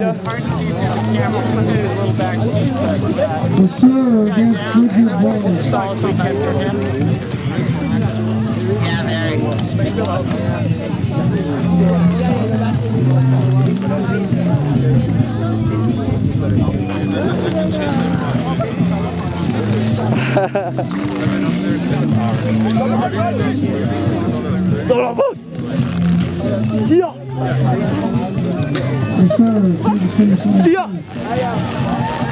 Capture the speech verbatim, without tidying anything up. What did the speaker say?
Hard to see through the camera because it is a little back seat, but for sure, that's good to play. Yeah, very. Tio! Tio!